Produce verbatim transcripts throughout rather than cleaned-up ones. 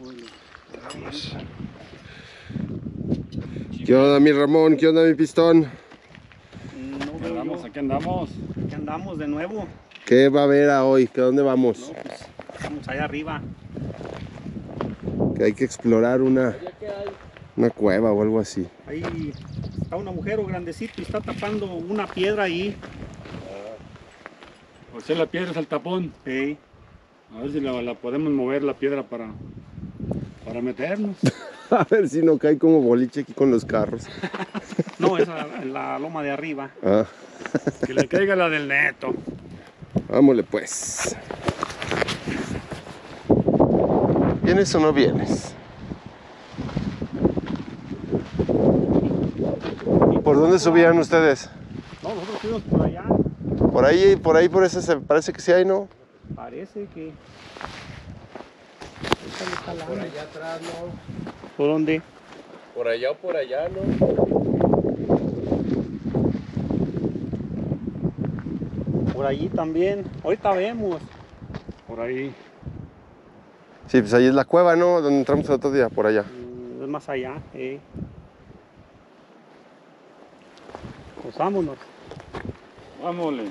Vamos. ¿Qué onda mi Ramón? ¿Qué onda mi Pistón? No, andamos, aquí andamos. Aquí andamos de nuevo. ¿Qué va a haber a hoy? ¿A dónde vamos? No, pues, vamos allá arriba. Que hay que explorar una, una cueva o algo así. Ahí está un agujero grandecito y está tapando una piedra ahí. O sea, la piedra es el tapón. Sí. A ver si la, la podemos mover la piedra para, para meternos. A ver si no cae como boliche aquí con los carros. No, esa es la loma de arriba. Ah. Que le caiga la del Neto. Vámonos pues. ¿Vienes o no vienes? ¿Por dónde subían ustedes? No, nosotros fuimos por allá. Por ahí, por ahí, por ese, parece que sí hay, ¿no? Parece que... Por allá atrás, ¿no? ¿Por dónde? Por allá o por allá, ¿no? Por allí también. Ahorita vemos. Por ahí. Sí, pues ahí es la cueva, ¿no? Donde entramos el otro día, por allá. Es más allá, eh. Pues vámonos. Vámonos.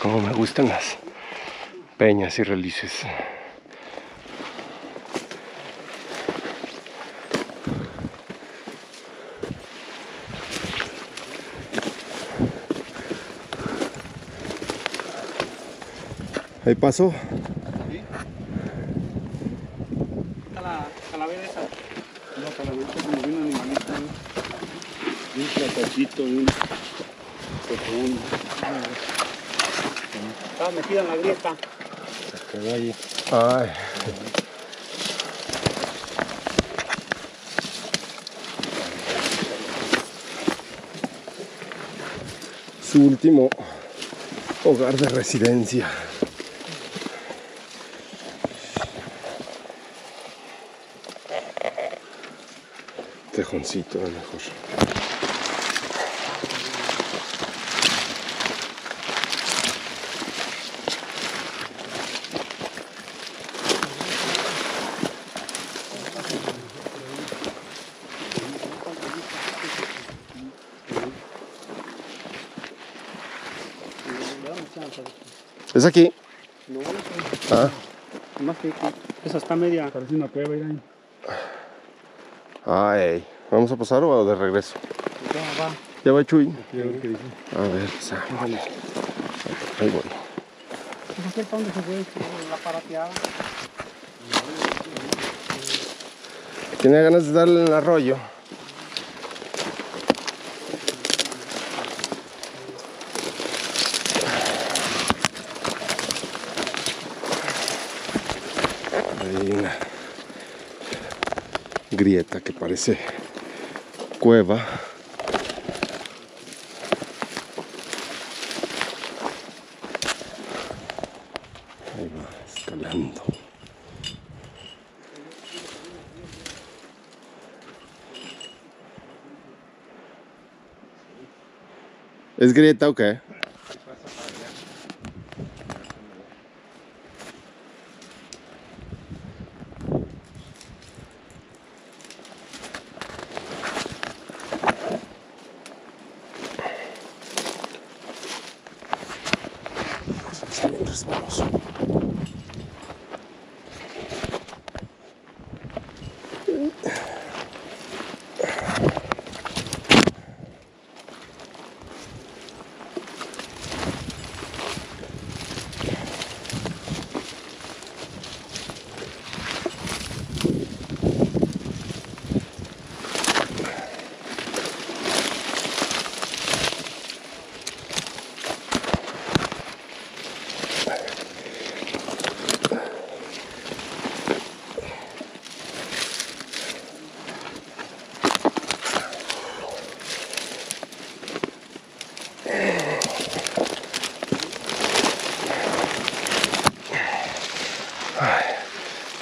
Como me gustan las peñas y relices. ¿Ahí pasó? Sí. ¿Está la calavera esa? La calavera como viene animalita, ¿no? Un platacito, un cotón. Estaba metida en la grieta. Se quedó allí. Ay. Su último hogar de residencia. Tejoncito a lo mejor. ¿Es aquí? No, no, no. Ah. Más que aquí. Esa está media. Parece una cueva, ir ahí. Ay, ¿vamos a pasar o de regreso? Ya va. Ya va Chuy. Sí, a ver, ¿qué dice? A ver, vale. Ahí voy. ¿Es aquí para dónde se fue? La parateada. Tenía ganas de darle el arroyo. Grieta que parece cueva. Ahí va escalando. ¿Es grieta o qué? Entonces vamos.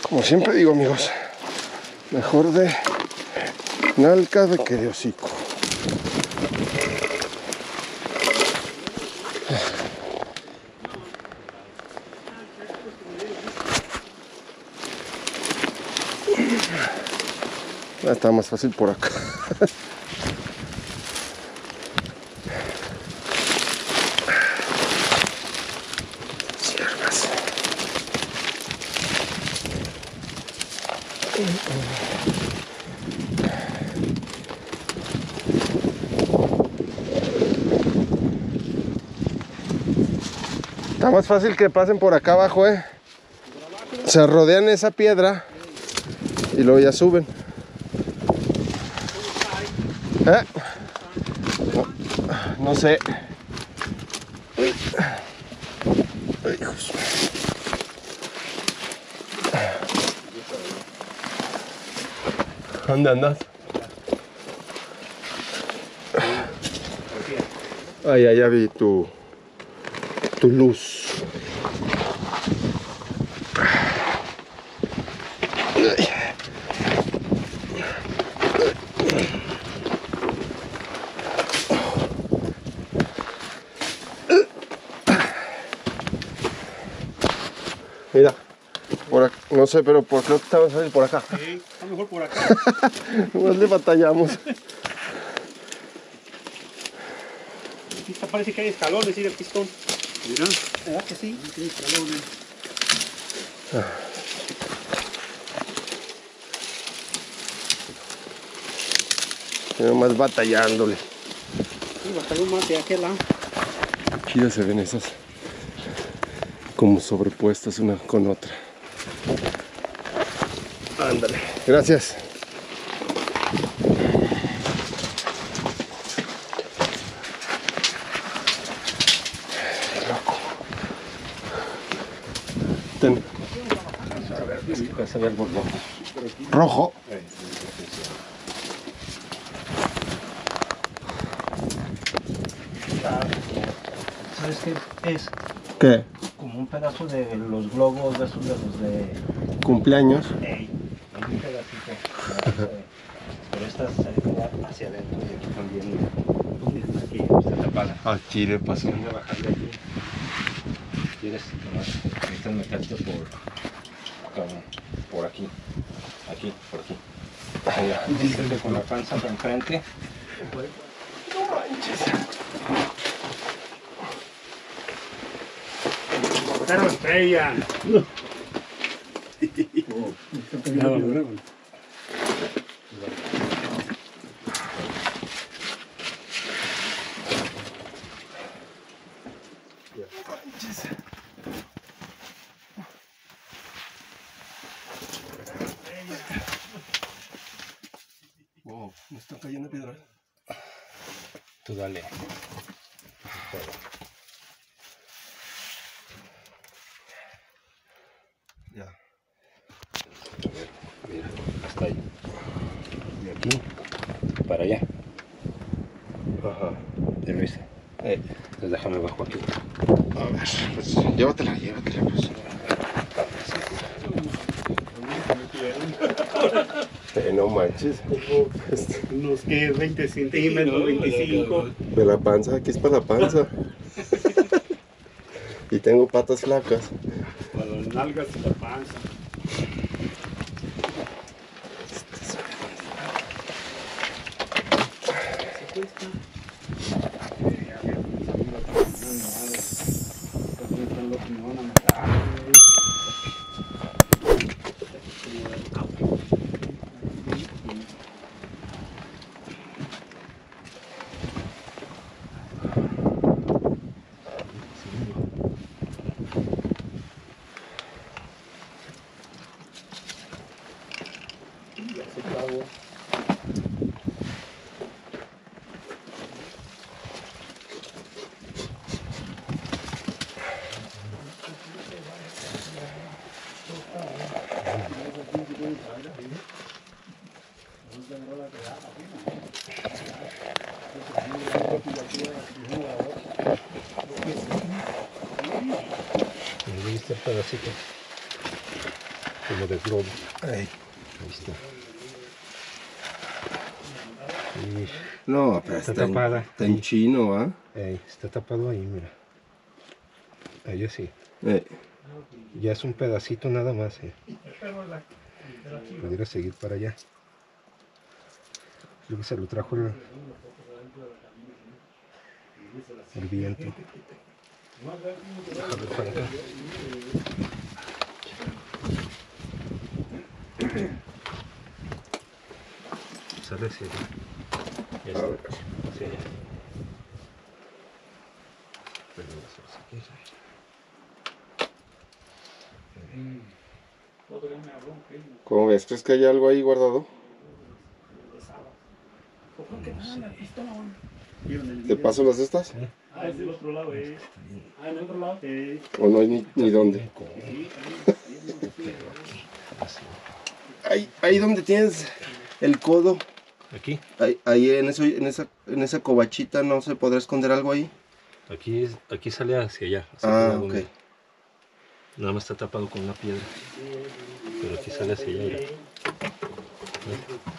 Como siempre digo, amigos, mejor de nalca que de hocico. Ah, está más fácil por acá. Está más fácil que pasen por acá abajo, eh. Se rodean esa piedra y luego ya suben. ¿Eh? No, no sé. ¿Dónde andas? Ay, allá vi tu, tu luz. Mira, por acá, no sé, pero por creo que estaba saliendo por acá. Sí, a lo mejor por acá. Nomás le batallamos. Aquí parece que hay escalones, ¿sí? Del Pistón. Mira, ¿verdad que sí? Aquí hay escalones. Ah. Pero más batallándole. Sí, batalló más de aquel lado. Aquí ya se ven esas como sobrepuestas una con otra. Ándale. Gracias. Loco. Ten. A ver, vas a ver el botón rojo. ¿Sabes qué es? ¿Qué? Como un pedazo de los globos, de esos de los de cumpleaños. Ey, un pedacito. Pero esta se queda hacia adentro y aquí también. Aquí está tapada. Ah, chile, pasó. Voy a bajar de aquí. Quieres tomar. Necesitas meterte por, por aquí. Aquí, por aquí. Allá. Dígate con la panza para enfrente. No manches. ¡Pero estrella! No. Oh, no, no, no. Wow, me están cayendo piedras. Tú dale. Para allá. Ajá. ¿Te lo hice? Eh, entonces déjame bajo aquí. A ver, pues llévatela, llévatela, pues. Eh, no manches. Unos que veinte centímetros, veinticinco. De la panza, aquí es para la panza. Y tengo patas flacas. Para las nalgas y la panza. No, no, no. pedacito como de globo. Ahí está. Y no, pero está, está tapada. En, está en chino, ¿ah? ¿Eh? Está tapado ahí, mira. Ahí así. Eh. Ya es un pedacito nada más. ¿Eh? Pudiera seguir para allá. Creo que se lo trajo el, el viento. Déjame ver para acá. Sale hacia allá. Ya está. Hacia allá. ¿Cómo ves? ¿Crees que hay algo ahí guardado? No sé. ¿Te paso las de estas? ¿Eh? Ah, es del otro lado, eh. Ah, en el otro lado. Eh. O no hay ni, ni dónde. Ahí, ahí donde tienes el codo. ¿Aquí? Ahí, ahí en, eso, en, esa, en esa covachita, ¿no se podrá esconder algo ahí? Aquí, es, aquí sale hacia allá. Hacia ah, ok. Donde. Nada más está tapado con una piedra. Pero aquí sale hacia allá. ¿Eh?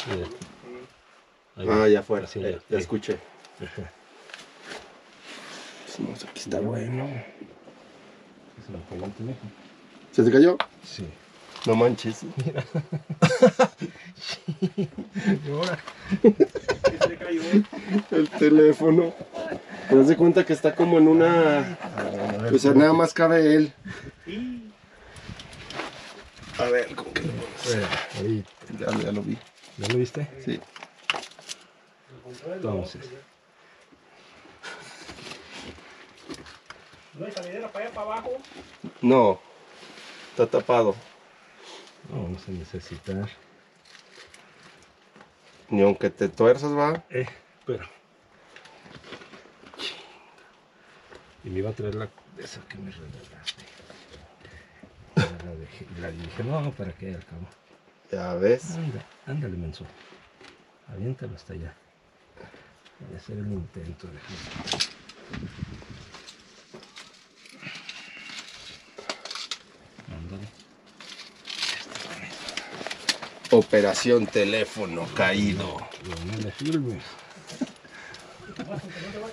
Mira. Ahí, ah, ya fuera, sí, eh, ya eh. escuché. Ajá. Pues aquí está bueno. Se me cayó el teléfono. ¿Se te cayó? Sí. No manches. Mira. Llora. Se le cayó el teléfono. Te das de cuenta que está como en una... O sea, nada más cabe él. A ver, ¿cómo que lo vamos a hacer? Ya lo vi. ¿Ya lo viste? Sí. Entonces, ¿no hay salidera para allá para abajo? No, está tapado. No vamos a necesitar. Ni aunque te tuerzas, va. Eh, pero. Y me iba a traer la de esa que me regalaste. La dejé, la dije, no, para que al cabo. Ya ves. Anda, ándale, menso. Aviéntalo hasta allá. Voy a hacer el intento de... Ándale. Operación teléfono caído. No le firmes.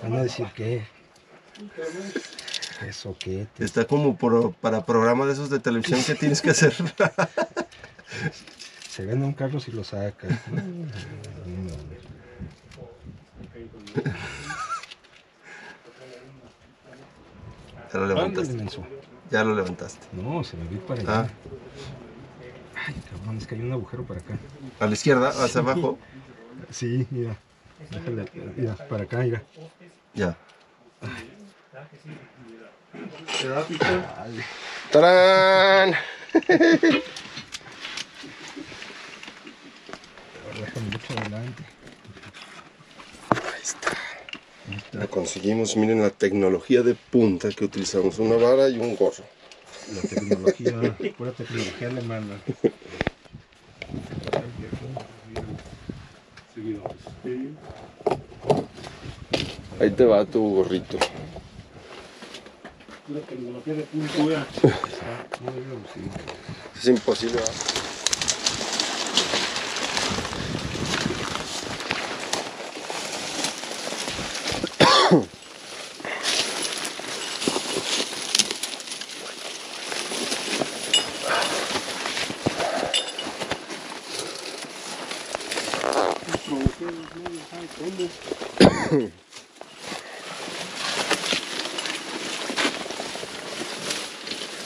Van a decir que... Eso que... Te... Está como por, para programa de esos de televisión que tienes que hacer. Se vende un carro si lo saca. Ya lo levantaste. Ya lo levantaste. No, se me vi para allá. Ah. Ay, cabrón, es que hay un agujero para acá. ¿A la izquierda? ¿Hacia sí. abajo? Sí, mira. Déjale, mira, para acá, mira. Ya. Ay. ¿Te da pico? ¡Tarán! Déjame mucho adelante. La conseguimos, miren la tecnología de punta que utilizamos, una vara y un gorro. La tecnología, pura tecnología alemana. Ahí te va tu gorrito. La tecnología de punta. Es imposible, ¿verdad?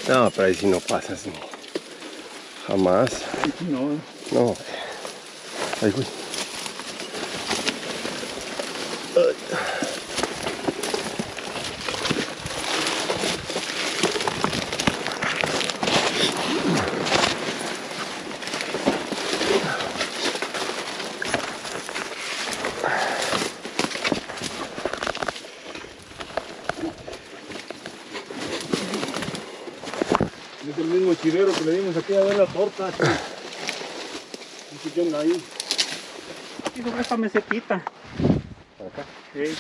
No, pero ahí si no pasas ni jamás. No, no. Ay, güey. Ay. Torta, ¿qué onda ahí? Y sobre esta mesetita. Acá. Sí.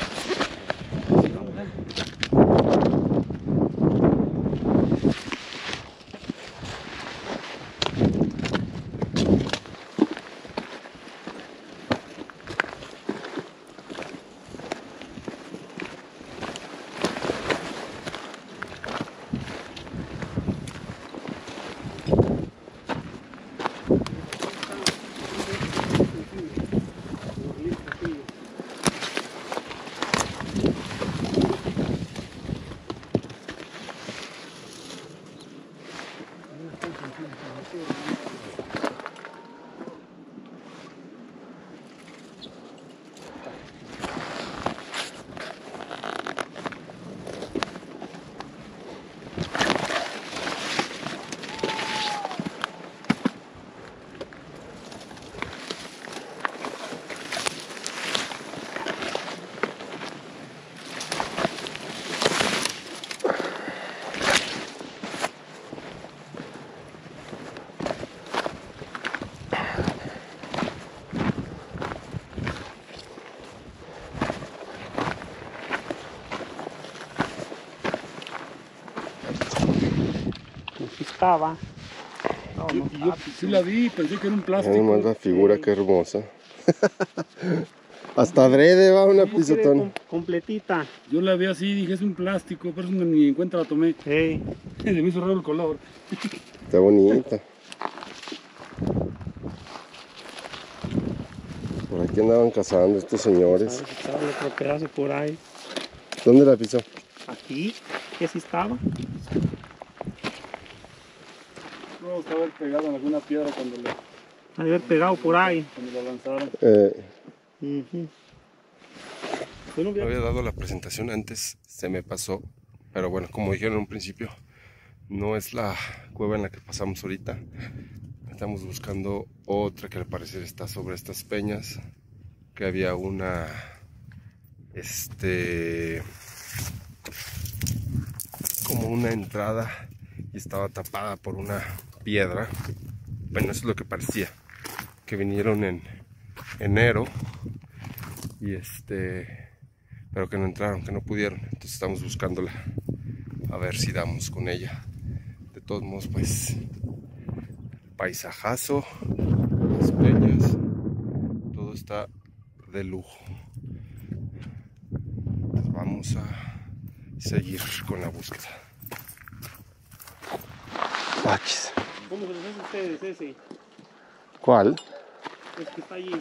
gustaba. No, yo, no, yo sí la vi, pensé que era un plástico. Además la figura, sí, qué hermosa. Hasta adrede va una pisotón. Completita. Yo la vi así, dije es un plástico, pero ni en cuenta la tomé. Sí. Se me hizo raro el color. Está bonita. Por aquí andaban cazando estos señores. Otro pedazo por ahí. ¿Dónde la pisó? Aquí, que sí estaba. No, estaba pegado en alguna piedra cuando le... Ha de haber pegado por ahí. Cuando lo lanzaron. Eh. Uh-huh. No había dado la presentación antes, se me pasó. Pero bueno, como dijeron en un principio, no es la cueva en la que pasamos ahorita. Estamos buscando otra que al parecer está sobre estas peñas. Que había una... Este... Como una entrada y estaba tapada por una piedra. Bueno, eso es lo que parecía. Que vinieron en... enero y este pero que no entraron, que no pudieron, entonces estamos buscándola a ver si damos con ella. De todos modos, pues paisajazo, las peñas, todo está de lujo. Entonces vamos a seguir con la búsqueda. Paches. ¿Cómo se les hace a ustedes ese? ¿Cuál? Es que está allí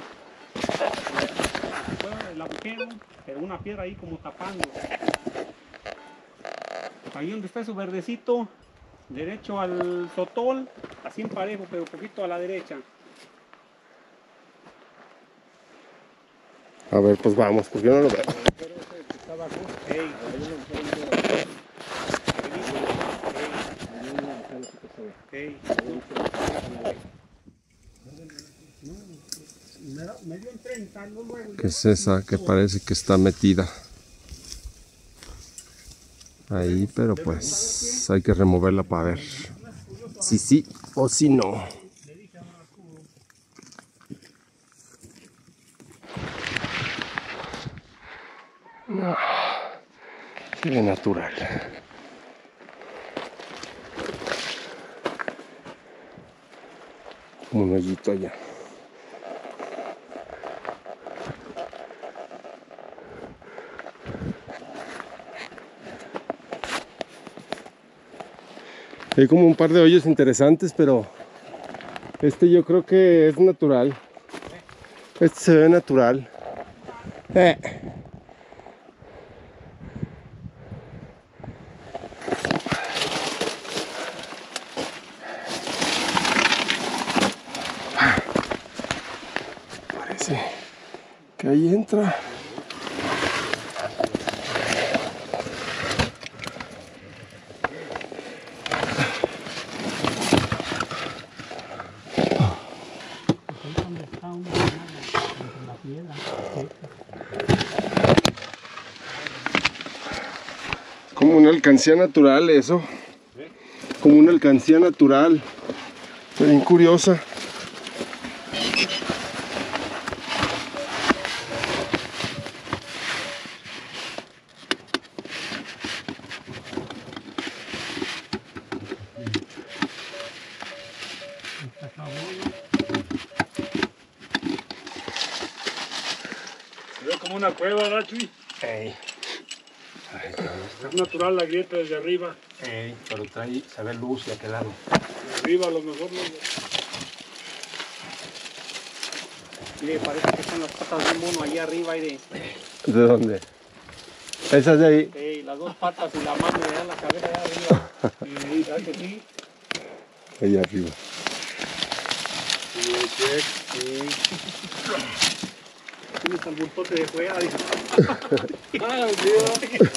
el agujero, pero una piedra ahí como tapando. Ahí donde está su verdecito, derecho al sotol, así en parejo, pero un poquito a la derecha. A ver, pues vamos, pues yo no lo veo. ¿Qué es esa que parece que está metida? Ahí, pero pues hay que removerla para ver si sí o si no. No, sigue natural. Un hoyito allá. Hay como un par de hoyos interesantes, pero este yo creo que es natural. Este se ve natural. Eh. Parece que ahí entra. Alcancía natural, eso, como una alcancía natural, bien curiosa. Se ve como una cueva, ¿verdad, Chuy? Hey. Es natural la grieta desde arriba. Ey, pero trae, se ve luz de aquel lado. De arriba a lo mejor no. Mire, parece que están las patas de un mono allá arriba. Aire. ¿De dónde? ¿Esas de ahí? Sí, las dos patas y la mano allá en la cabeza allá arriba. Sí, ¿sabes que sí? Allá arriba. Sí, sí, sí. Tienes al bultote de fuera. ¡Ay, Dios!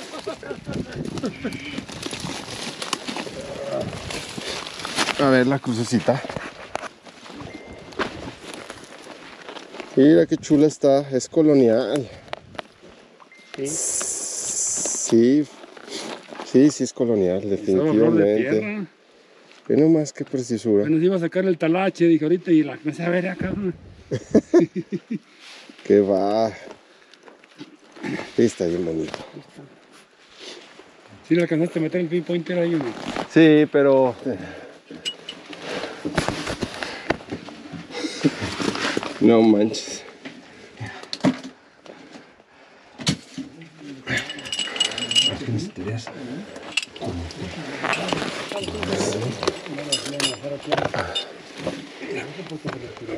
A ver la crucecita. Mira qué chula está, es colonial. Sí, sí, sí, sí es colonial, definitivamente. Ve nomás qué preciosura. Nos iba a sacar el talache, dije ahorita, y la empecé a ver acá. Que va. Está bien bonito. ¿Sí le alcanzaste a meter el pinpointer ahí, hombre? Sí, pero No manches.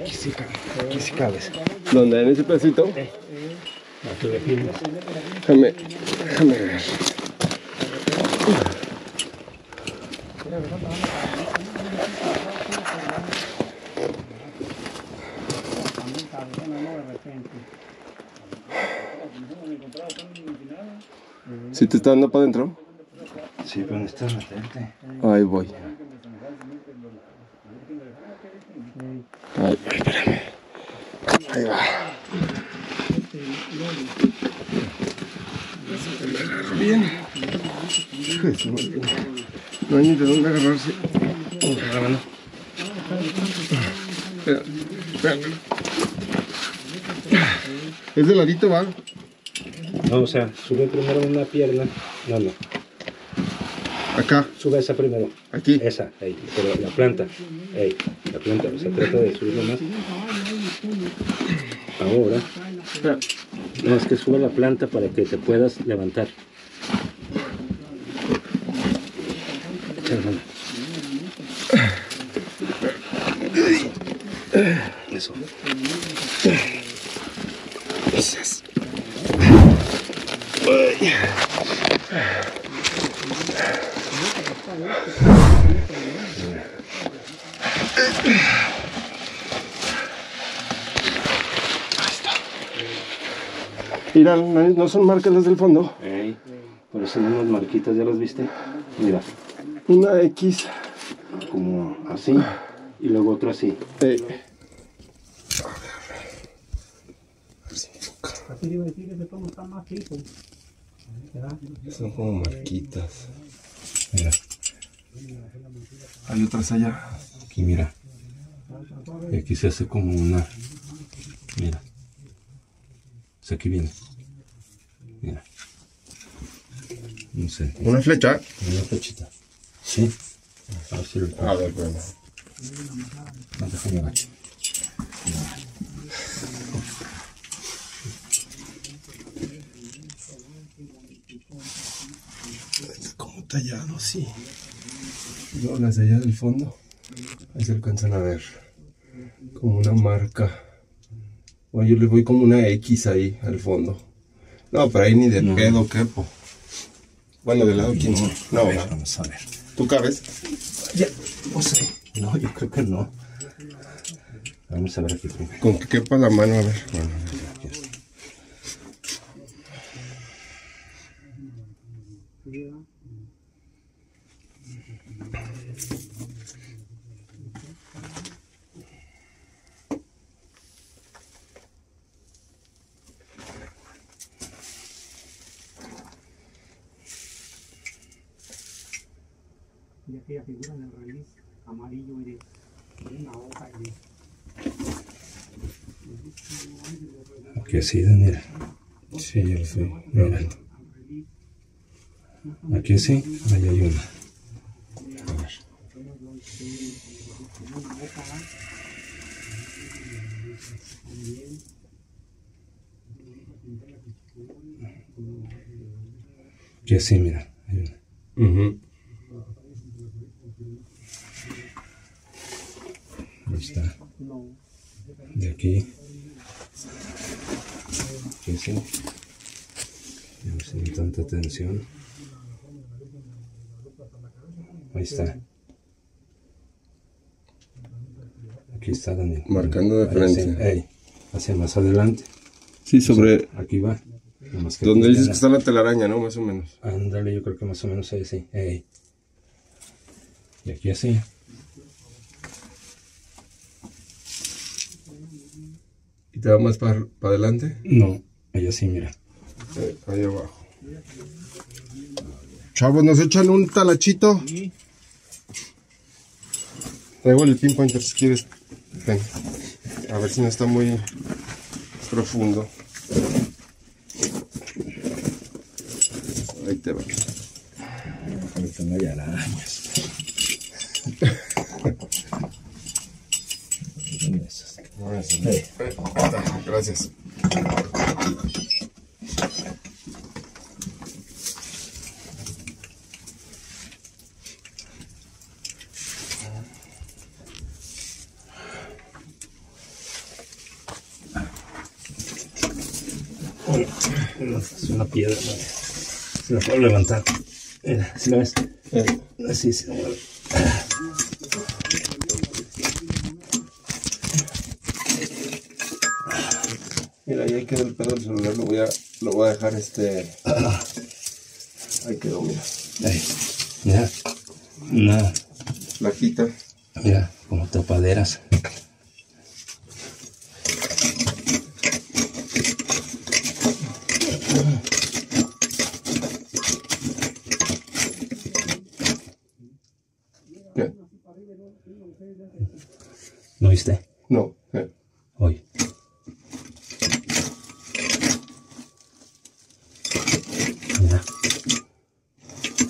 Aquí sí cabe, aquí sí cabes. ¿Dónde? ¿En ese pedacito? Sí. Déjame, déjame ver. ¿Sí te está dando para adentro? Sí, pero necesitas meterte. Ahí voy. Ay, espérame. Ahí va. Bien. No hay ni de dónde agarrarse. Agárramelo. Espérame. Es de ladito, ¿va? No, o sea, sube primero una pierna. No, no. Acá. Sube esa primero. Aquí. Esa, ahí. Pero la planta. Ahí. La planta. O sea, trata de subirlo más. Ahora. No, es que sube la planta para que te puedas levantar. Echa la mano. Eso. Gracias. Mira, no son marcas las del fondo. Hey, por eso unas marquitas, ¿ya las viste? Mira. Una X. Como así. Y luego otra así. Hey. A ver, a ver si me enfoca. Así debo decir que se toma tan más rico. Son como marquitas. Mira. Hay otras allá. Aquí, mira. Y aquí se hace como una. Mira. O sea, aquí viene. Mira. No sé. ¿Una flecha? Una flechita. Sí. A ver si lo pongo. A ver, bueno. No, déjame agachar. Como tallado, sí. No, las de allá del fondo. Ahí se alcanzan a ver. Como una marca. Bueno, yo le voy como una X ahí al fondo. No, pero ahí ni de no. Pedo quepo. Bueno, del lado quince. No, a ver, no, vamos a ver. ¿Tú cabes? Ya, no sé. No, yo creo que no. Vamos a ver aquí primero. Con que quepa la mano, a ver. Bueno, a ver, y aquella figura del reliz amarillo y de una hoja de... Aquí sí, Daniel. Sí, yo lo estoy mirando. Aquí sí, ahí hay una. A ver. Aquí sí, mira, hay una. Uh-huh. Está de aquí, aquí sí, sin tanta tensión. Ahí está, aquí está Daniel marcando de frente hacia, hey, hacia más adelante. Sí, sobre, o sea, aquí va donde dices que está la telaraña, ¿no? Más o menos, ándale, yo creo que más o menos ahí sí, hey. Y aquí así. ¿Te va más para pa adelante? No, ahí así, mira. Eh, ahí abajo. Chavos, ¿nos echan un talachito? Sí. Traigo el pinpointer si quieres. Ven. A ver si no está muy profundo. Ahí te va. Ahorita no hay arañas. ¿Dónde estás? Está, gracias. Bueno, es una piedra, ¿no? Se la puedo levantar. Mira, ¿sí la ves? Así se mueve. Mira, y ahí quedó el pedo del celular, lo voy a, lo voy a dejar este... Ahí quedó, mira. Ahí, mira, una... Flajita. Mira, como tapaderas. ¿Qué? ¿No viste? No, ¿qué? Oye.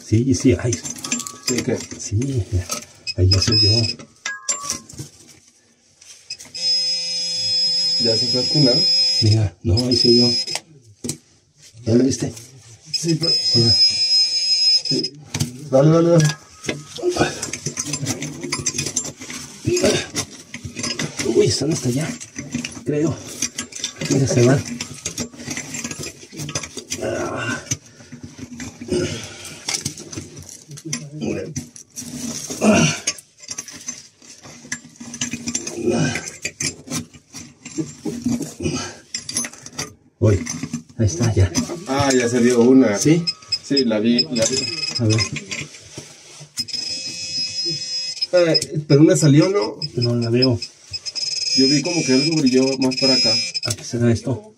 Sí, sí, ay. ¿Sí qué? Sí, ahí ya soy yo. ¿Ya se fue al final? Mira, no, ahí soy yo. ¿Ya lo viste? Sí, pero... Mira. Sí. Dale, dale, dale. Uy, están hasta allá, creo. Mira, se van. Uy, ahí está, ya. Ah, ya se dio una. ¿Sí? Sí, la vi, la vi. A ver. Eh, ¿Pero una salió, no? No la veo. Yo vi como que algo brilló más para acá. ¿A qué será esto?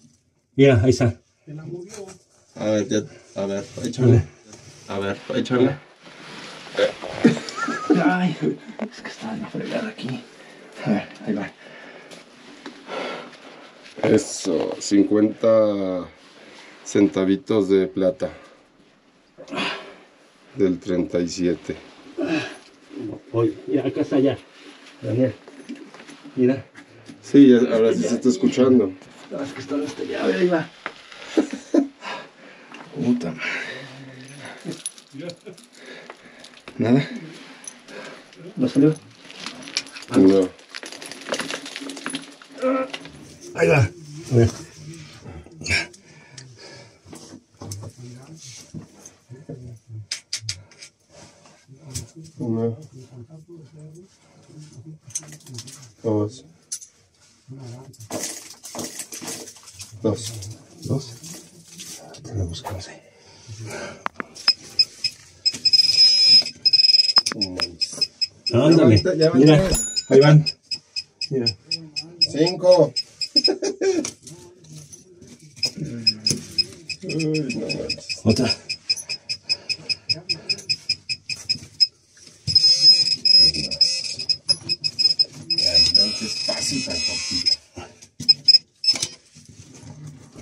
Mira, ahí está. Se la movió. A ver, ya, a ver, échale. A ver, échale. Ay, es que está la fregada aquí. A ver, ahí va. Eso, cincuenta centavitos de plata. Del treinta y siete. Oye, mira, acá está ya. Daniel, mira. Sí, ya, ahora sí se está escuchando. No, es que está hasta allá, a ver, ahí va. Puta madre. ¿Nada? ¿No salió? No. Ahí va. A ver. Una. Dos. Dos. Dos. Tenemos que hacer. Ándale. Ya van. Mira. Ahí van. Mira. Cinco. Otra.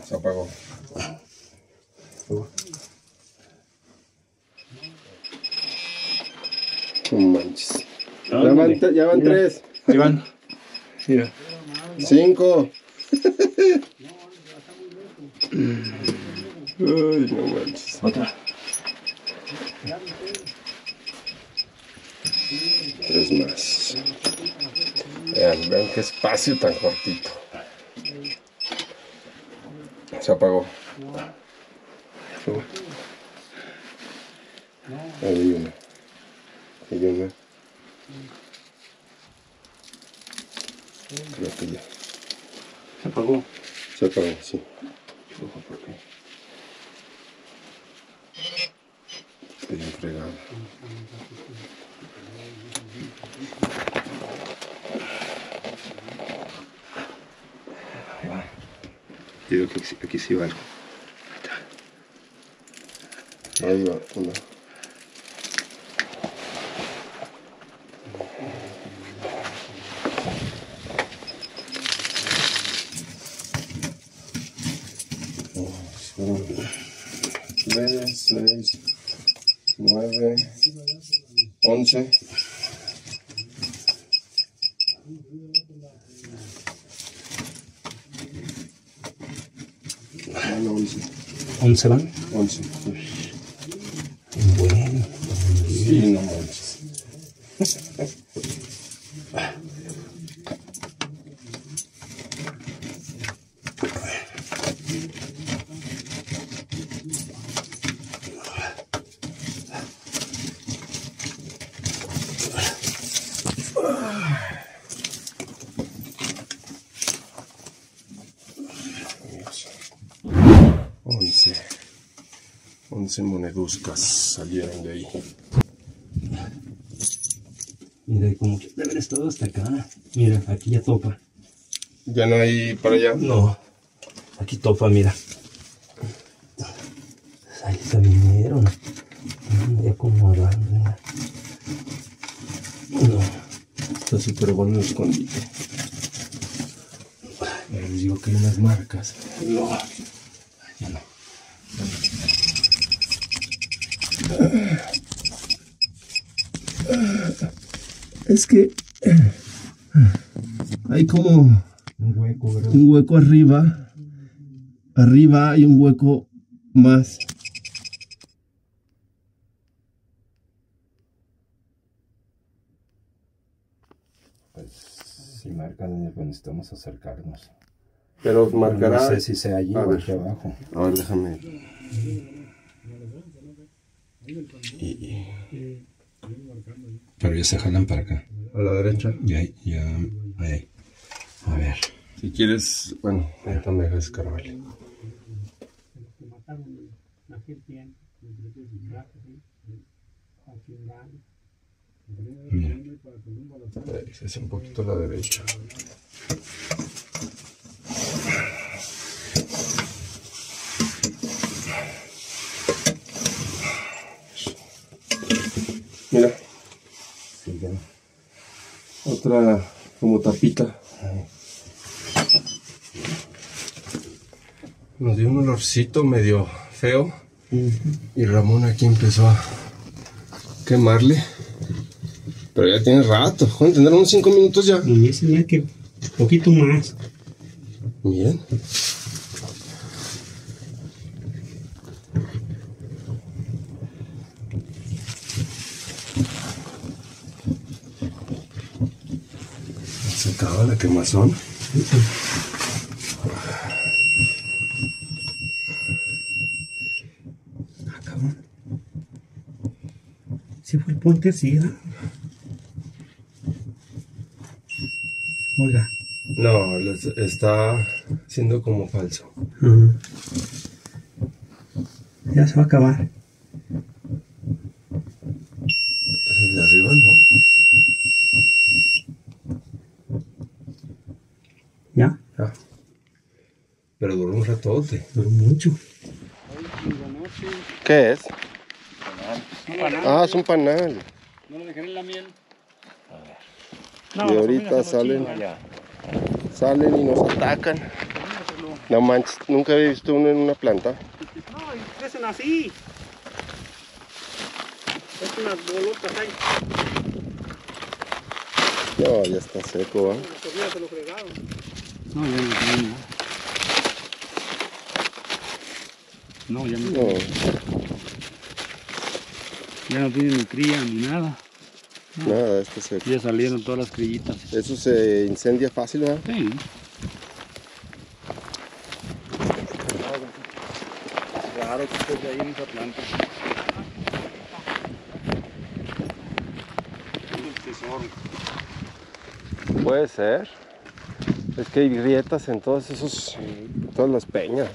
Se apagó. No manches. Ya van, ya van tres. Ahí van. Mira. Cinco. Uy, no manches. Otra. Tres más. Vean, vean qué espacio tan cortito. Se apagó. Hay una. Hay una. Creo que ya. ¿Se apagó? Se apagó, sí. Ojo, ¿por qué? Estoy entregado. Ahí va. Digo que aquí, aquí sí va algo. Ahí va, una. tres, seis, nueve, once. ¿once van? once. Bueno. Sí, no manches. once moneduzcas salieron de ahí. Mira, como que debe haber estado hasta acá. Mira, aquí ya topa. ¿Ya no hay para allá? No, aquí topa, mira. Ahí se vinieron. Mira cómo hablan, mira. No, está súper bueno el escondite. Les digo que hay unas marcas. No, ya no. Es que hay como un hueco, un hueco arriba, arriba hay un hueco más. Pues si marcan, pues necesitamos acercarnos. Pero marcará. No sé si sea allí o aquí abajo. A ver, déjame. Y, pero ya se jalan para acá. A la derecha. Ya, ya, ahí. A ver. Si quieres, bueno, ahorita me dejas escarbar. Mira. Es un poquito a la derecha. Mira, sí, otra como tapita. Nos dio un olorcito medio feo. Uh-huh. Y Ramón aquí empezó a quemarle. Pero ya tiene rato, joder, tendrán unos cinco minutos ya. Y ese ya que poquito más. Bien. Acaba la quemazón. Ah, cabrón. Si fue el puente así, ¿eh? Oiga. No, les está siendo como falso. Uh-huh. Ya se va a acabar. El de arriba no. ¿Ya? Ah. Pero duró un ratote. Duró mucho. ¿Qué es? Un panal. Ah, es un panal. No lo dejaré en la miel. A ver. No, y ahorita salen. Salen y nos atacan. No manches, nunca había visto uno en una planta. No, y crecen así. Es unas bolotas ahí. No, ya está seco, ¿eh? No, ya no tengo nada. No, ya no, no. Ya no tiene ni cría ni nada. No. Nada, esto se... Ya salieron todas las crillitas. ¿Eso se incendia fácil, verdad? Sí. Claro que esté ahí en esa planta. Puede ser. Es que hay grietas en todos esos, todas las peñas.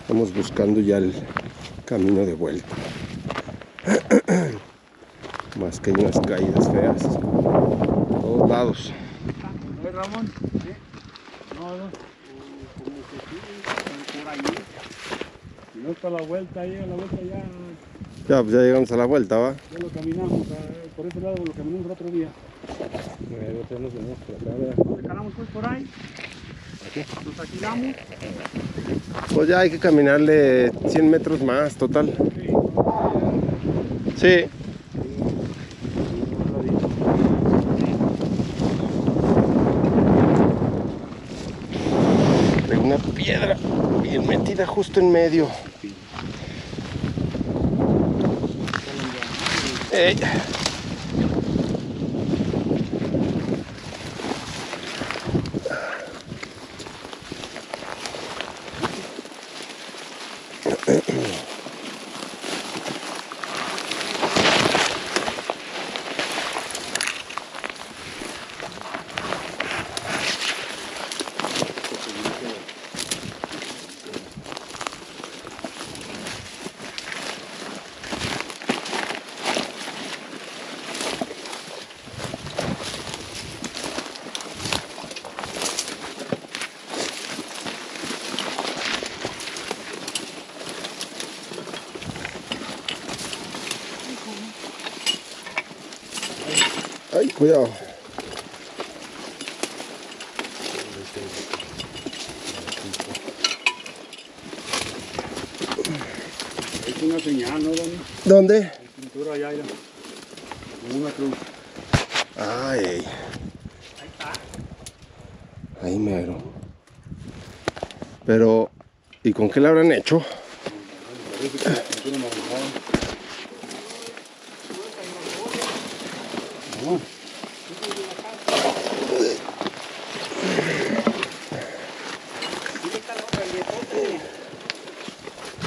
Estamos buscando ya el camino de vuelta. Más que hay unas caídas feas. A todos lados. ¿Eh, Ramón? ¿Eh? No, no. Por ahí. No está la vuelta ahí, a la vuelta ya. Ya, pues ya llegamos a la vuelta, ¿va? Ya lo caminamos, por ese lado lo caminamos el otro día. Eh, ya nos venimos por acá, ¿verdad? Nos escalamos pues por ahí. ¿Aquí? Nos alquilamos. Pues ya hay que caminarle cien metros más, total. Sí. Sí. una piedra bien metida justo en medio. Ey. Ay, cuidado. Es una señal, ¿no, Dani? ¿Dónde? Hay pintura allá, allá. Una cruz. Ay. Ahí está. Ahí mero. Pero, ¿y con qué la habrán hecho?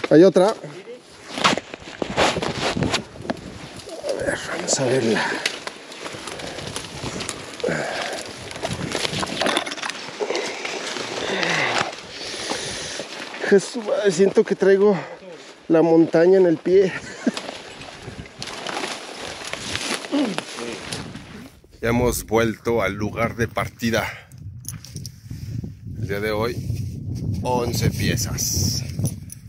Hay otra. A ver, vamos a verla. Jesús, siento que traigo la montaña en el pie. Ya hemos vuelto al lugar de partida. El día de hoy, once piezas.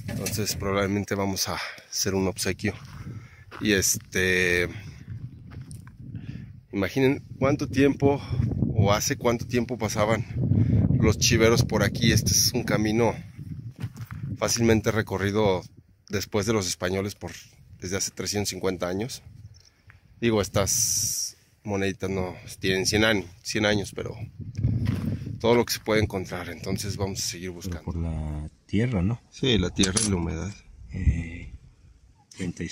Entonces probablemente vamos a hacer un obsequio. Y este... imaginen cuánto tiempo o hace cuánto tiempo pasaban los chiveros por aquí. Este es un camino fácilmente recorrido después de los españoles por desde hace trescientos cincuenta años. Digo, estas moneditas no tienen cien años, cien años, pero todo lo que se puede encontrar. Entonces vamos a seguir buscando. Por la tierra, ¿no? Sí, la tierra y la humedad. Eh, treinta y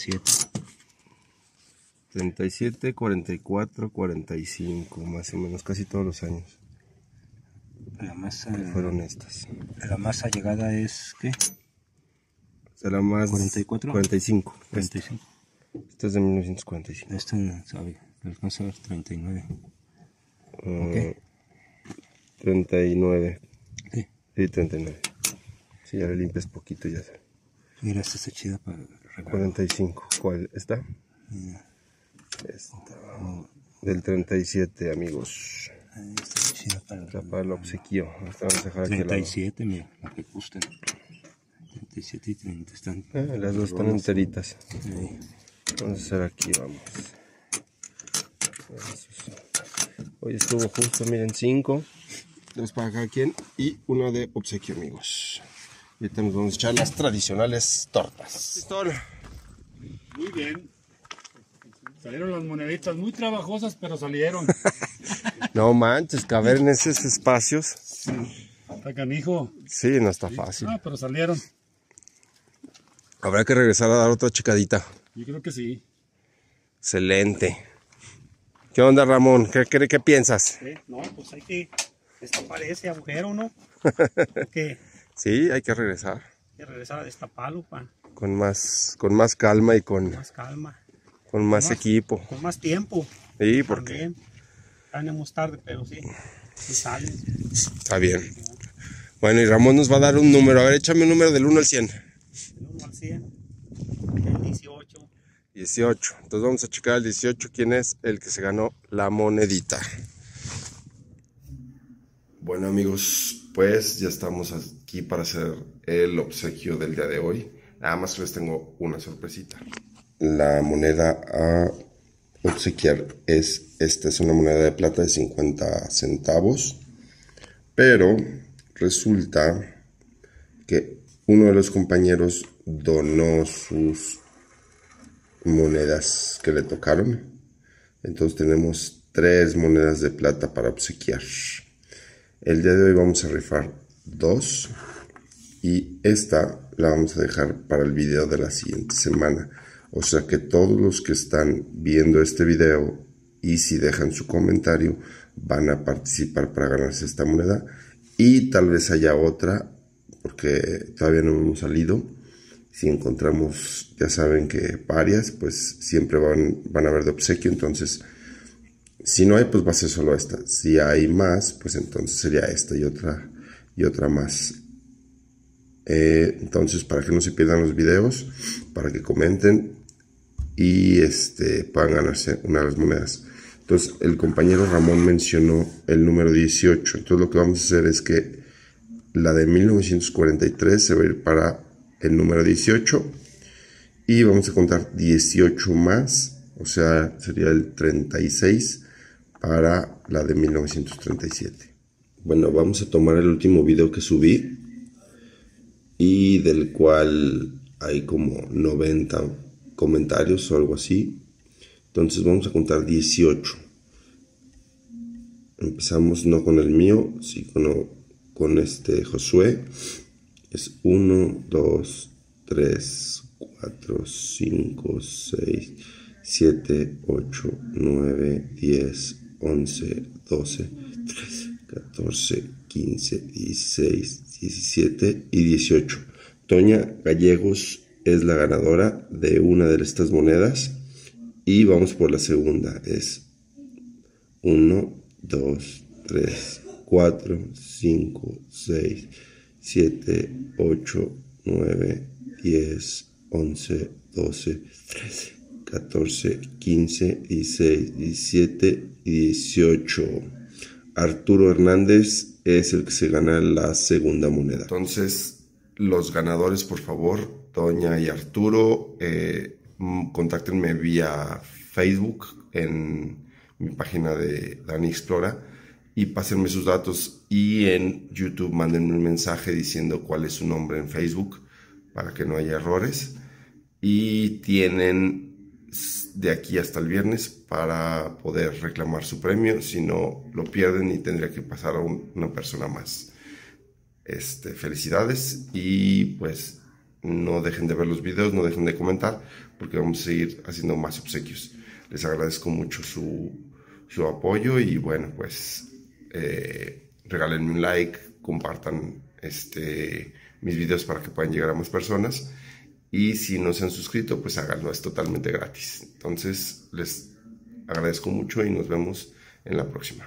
siete, cuarenta y cuatro, cuarenta y cinco, más o menos, casi todos los años. La más fueron estas. La más allegada es, ¿qué? Será más... cuarenta y cuatro, cuarenta y cinco, cuarenta y cinco. Esta, esta es de mil novecientos cuarenta y cinco. Esta no sabe, alcanza a ver treinta y nueve. Uh, okay. treinta y nueve. Sí. Sí, treinta y nueve. Sí, ya le limpias poquito y ya sé. Mira, esta está chida para regalo. cuarenta y cinco. ¿Cuál? ¿Esta? Yeah. Esta. Oh. Del treinta y siete, amigos. Esta está chida para el, para el obsequio. Esta vamos a dejar treinta y siete, mira, la que gusten. treinta y siete y treinta están. Ah, las dos están enteritas. Sí. Vamos a hacer aquí, vamos. Hoy estuvo justo, miren, cinco. Dos para cada quien y una de obsequio, amigos. Y ahorita nos vamos a echar las tradicionales tortas. Pistón. Muy bien. Salieron las moneditas muy trabajosas, pero salieron. No manches, caber en esos espacios. Sí. Está canijo. Sí, no está fácil. Ah, pero salieron. Habrá que regresar a dar otra checadita. Yo creo que sí. Excelente. ¿Qué onda, Ramón? ¿Qué, qué, qué piensas? ¿Eh? No, pues hay que... destapar ese agujero, ¿no? Porque sí, hay que regresar. Hay que regresar a destaparlo, pa. Con más, con más calma y con... Con más calma. Con más, con más equipo. Con más tiempo. Sí, porque... También. Ganemos tarde, pero sí. Sí sale. Está bien. Bueno, y Ramón nos va a dar un número. A ver, échame un número del uno al cien. Del uno al cien. El dieciocho. dieciocho. Entonces vamos a checar el dieciocho, quién es el que se ganó la monedita. Bueno, amigos, pues ya estamos aquí para hacer el obsequio del día de hoy. Nada más les tengo una sorpresita. La moneda a obsequiar es esta. Es una moneda de plata de cincuenta centavos. Pero resulta que uno de los compañeros donó sus monedas que le tocaron. Entonces tenemos tres monedas de plata para obsequiar. El día de hoy vamos a rifar dos. Y esta la vamos a dejar para el video de la siguiente semana. O sea que todos los que están viendo este video y si dejan su comentario van a participar para ganarse esta moneda. Y tal vez haya otra, porque todavía no hemos salido. Si encontramos, ya saben que varias, pues siempre van, van a haber de obsequio. Entonces, si no hay, pues va a ser solo esta. Si hay más, pues entonces sería esta y otra, y otra más. Eh, entonces, para que no se pierdan los videos, para que comenten y este, puedan ganarse una de las monedas. Entonces, el compañero Ramón mencionó el número dieciocho. Entonces, lo que vamos a hacer es que la de mil novecientos cuarenta y tres se va a ir para el número dieciocho. Y vamos a contar dieciocho más. O sea, sería el treinta y seis para la de mil novecientos treinta y siete. Bueno, vamos a tomar el último video que subí, y del cual hay como noventa comentarios o algo así. Entonces vamos a contar dieciocho. Empezamos no con el mío, sino con este Josué. Es uno, dos, tres, cuatro, cinco, seis, siete, ocho, nueve, diez, once, doce, trece, catorce, quince, dieciséis, diecisiete y dieciocho. Toña Gallegos es la ganadora de una de estas monedas. Y vamos por la segunda. Es uno, dos, tres, cuatro, cinco, seis, siete, ocho, nueve, diez, once, doce, trece, catorce, quince, dieciséis, diecisiete y dieciocho. Arturo Hernández es el que se gana la segunda moneda. Entonces, los ganadores, por favor, Toña y Arturo, eh, contáctenme vía Facebook en mi página de Dani Explora y pásenme sus datos, y en YouTube mándenme un mensaje diciendo cuál es su nombre en Facebook para que no haya errores, y tienen de aquí hasta el viernes para poder reclamar su premio. Si no, lo pierden y tendría que pasar a un, una persona más. Este, felicidades, y pues no dejen de ver los videos, no dejen de comentar, porque vamos a seguir haciendo más obsequios. Les agradezco mucho su, su apoyo, y bueno, pues eh, regálenme un like, compartan este, mis videos para que puedan llegar a más personas, y si no se han suscrito, pues háganlo, es totalmente gratis. Entonces, les agradezco mucho y nos vemos en la próxima.